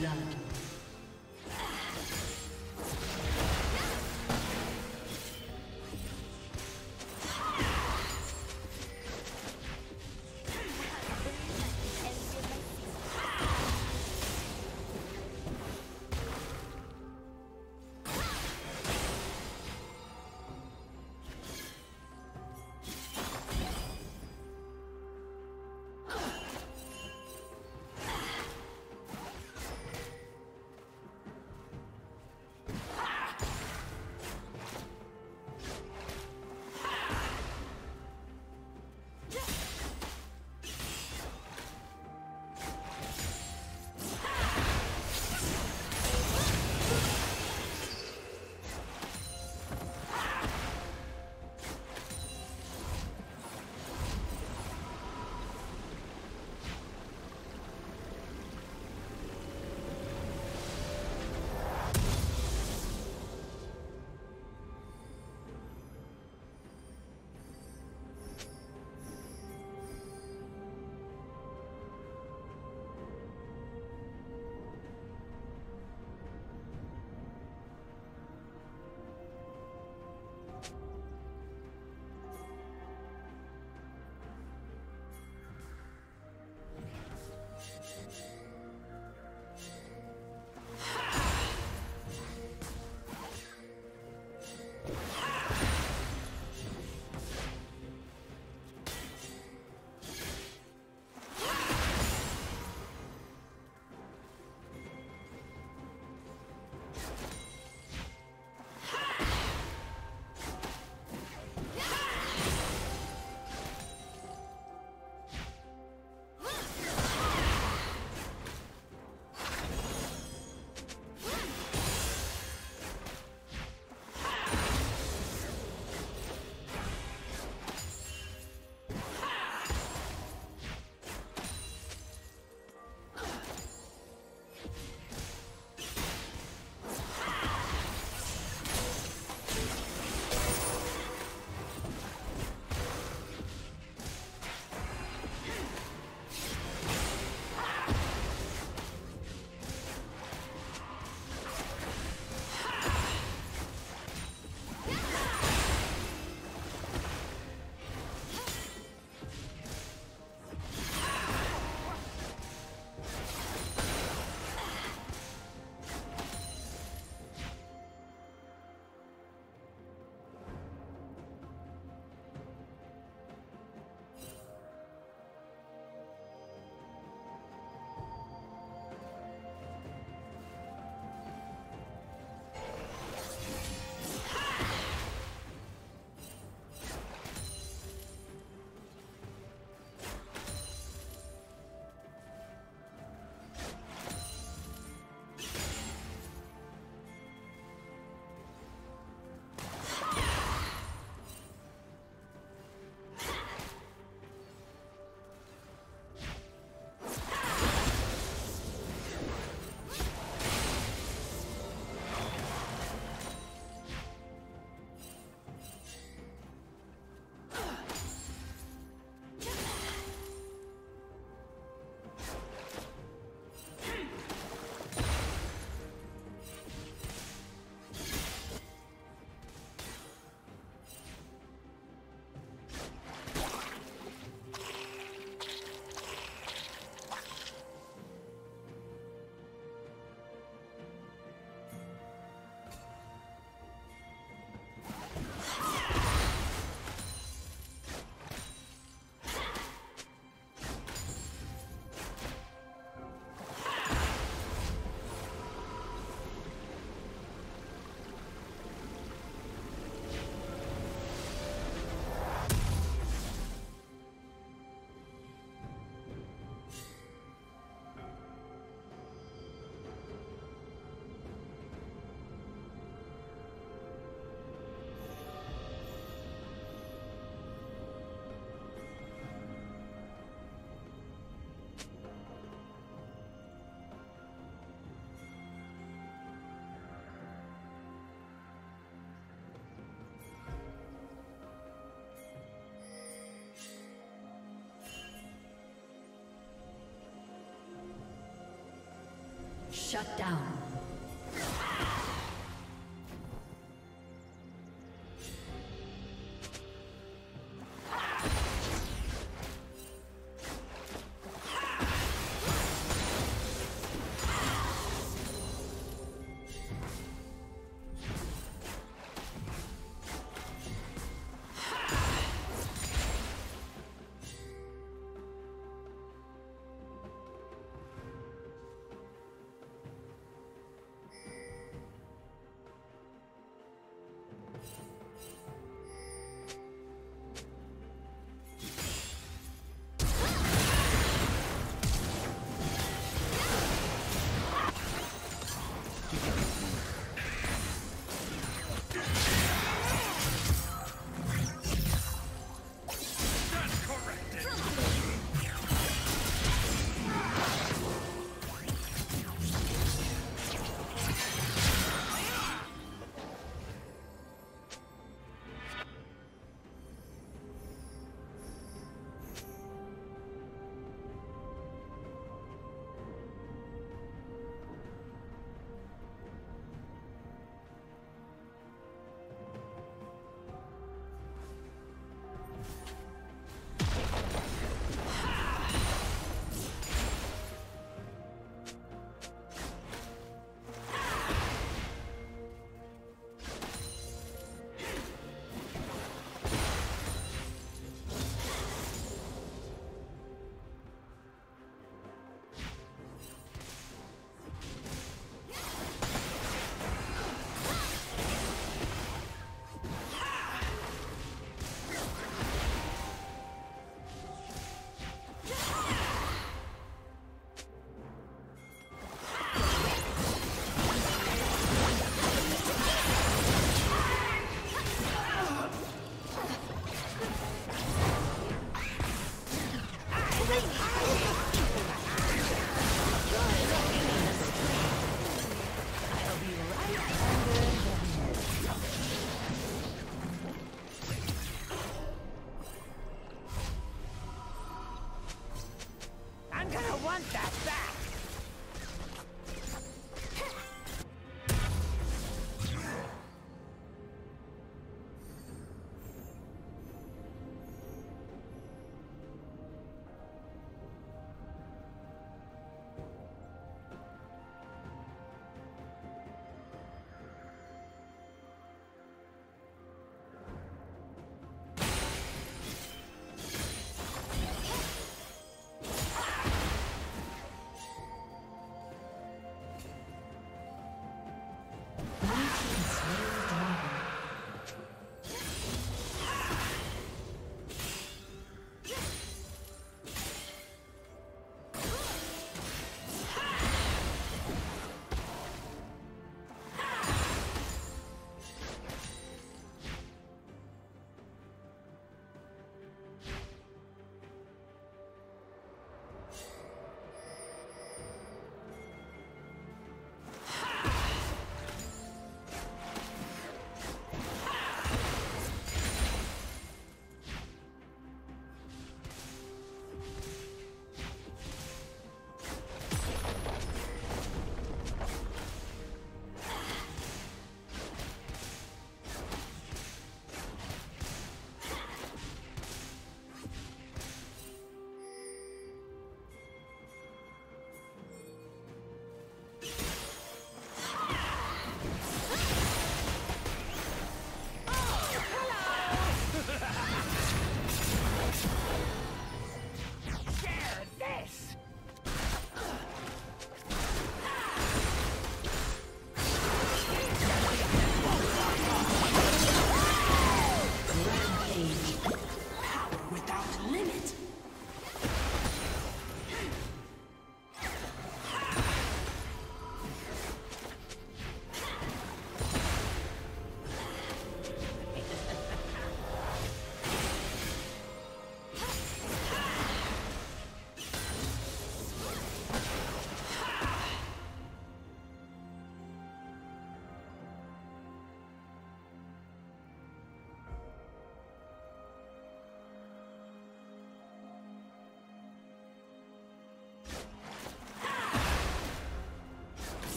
blood. Shut down.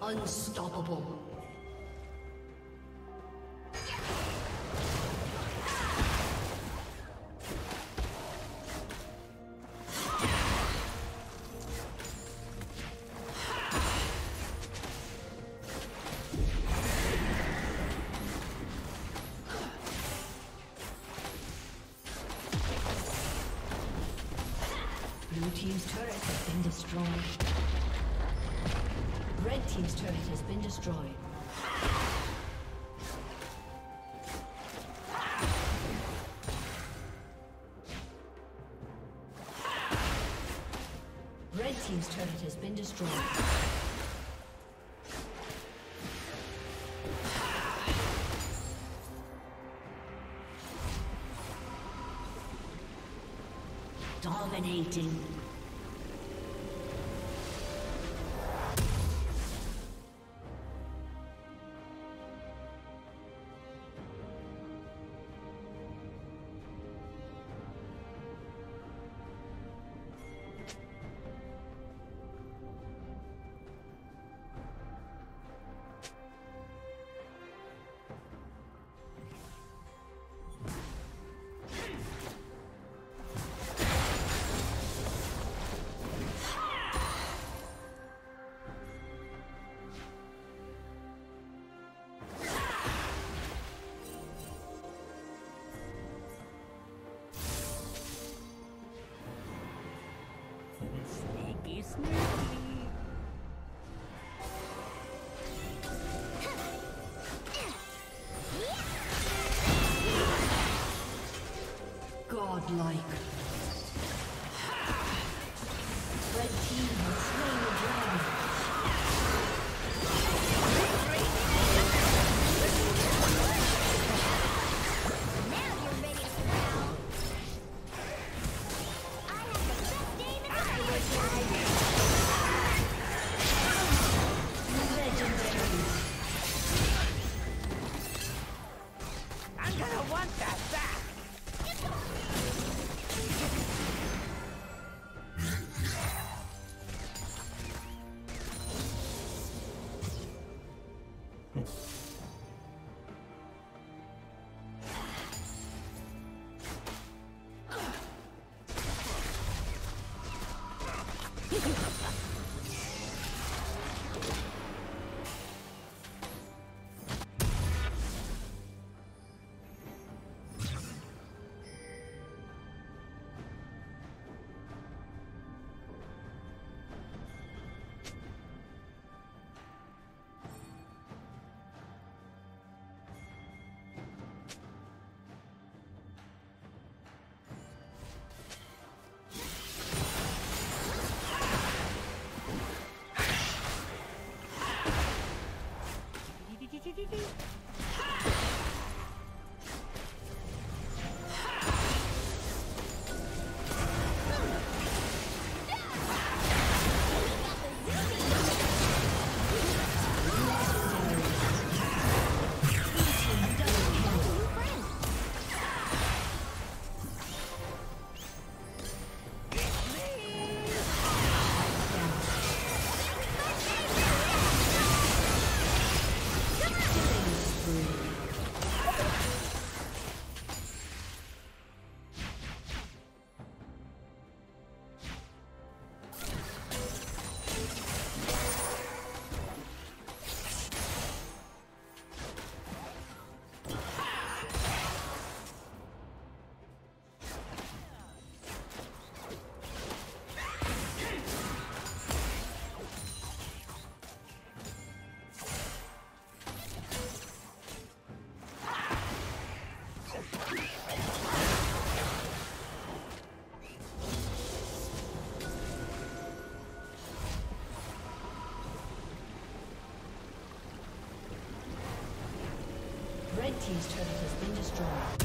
Unstoppable. Blue team's turret has been destroyed. Red team's turret has been destroyed. Red team's turret has been destroyed. Dominating. Godlike. Red team has slain the dragon. Now you're ready to round. I have the best game in the legendary. I'm gonna want that back. Red team's turret has been destroyed.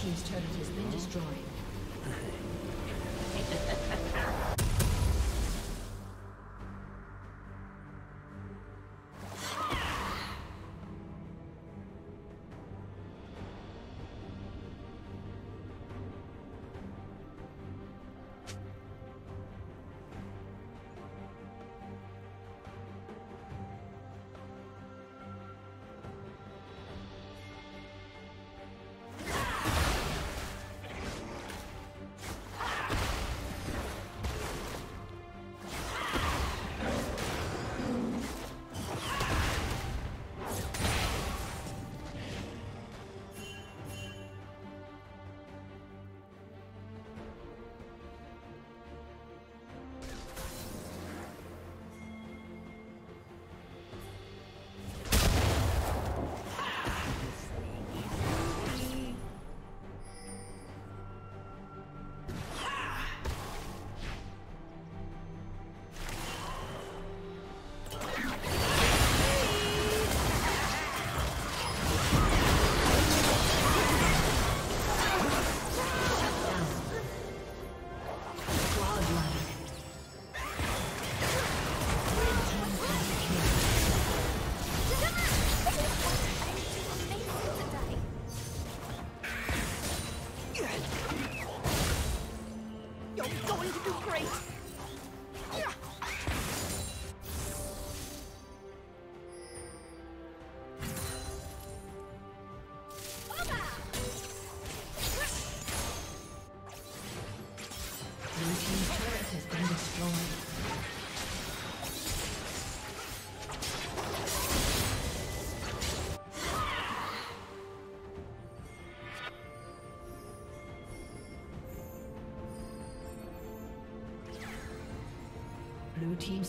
Team's turret has been destroyed. Blue team's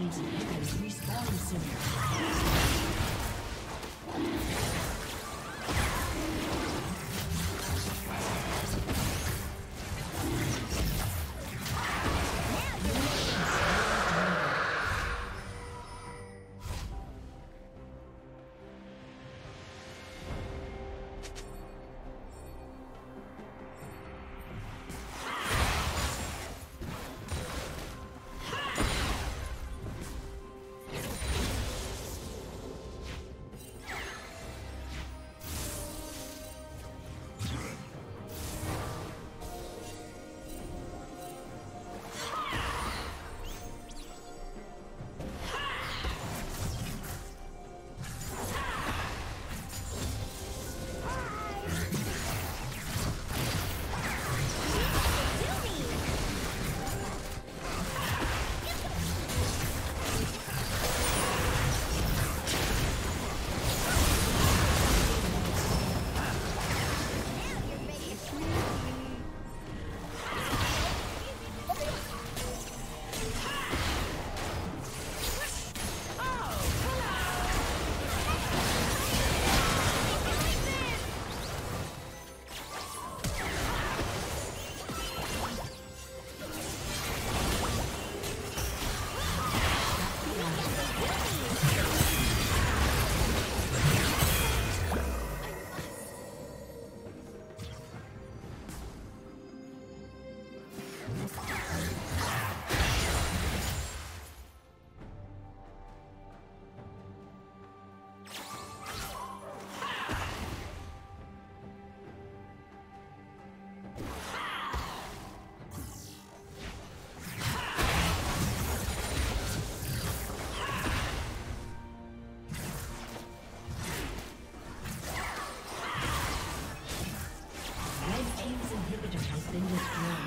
Inhibitor has been destroyed.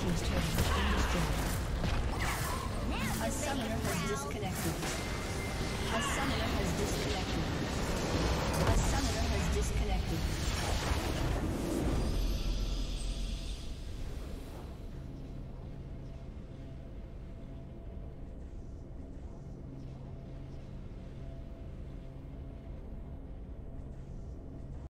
team's turret has been destroyed. A summoner has disconnected.